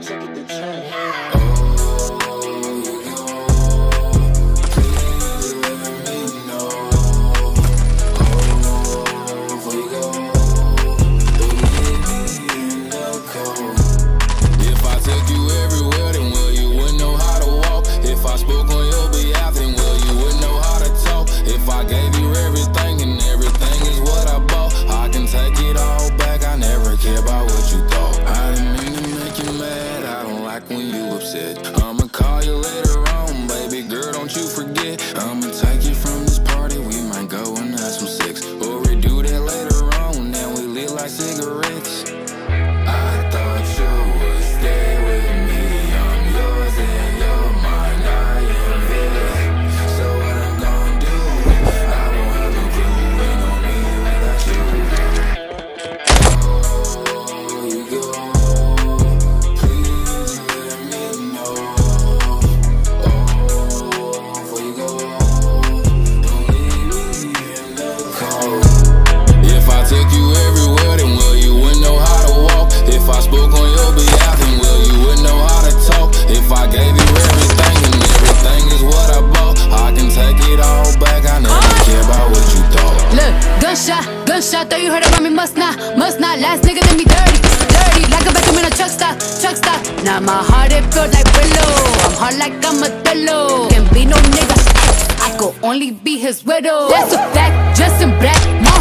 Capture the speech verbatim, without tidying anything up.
tricks, I get the chain. I'ma call you later on, baby girl, don't you forget. I'ma take you from this party, we might go and have some sex. Or we do that later on, then we lit like cigarettes. I thought you would stay with me. I'm yours and you're mine, I am yours. So what I'm gonna do, I won't have a clue. Ain't on me without you. Oh, you go. Gunshot, gunshot, thought you heard about me, must not, must not. Last nigga did me dirty, dirty, like a vacuum in a truck stop, truck stop. Now my heart, it feels like pillow. I'm hard like I'm a pillow. Can't be no nigga, I could only be his widow. That's a fact, dressed in black.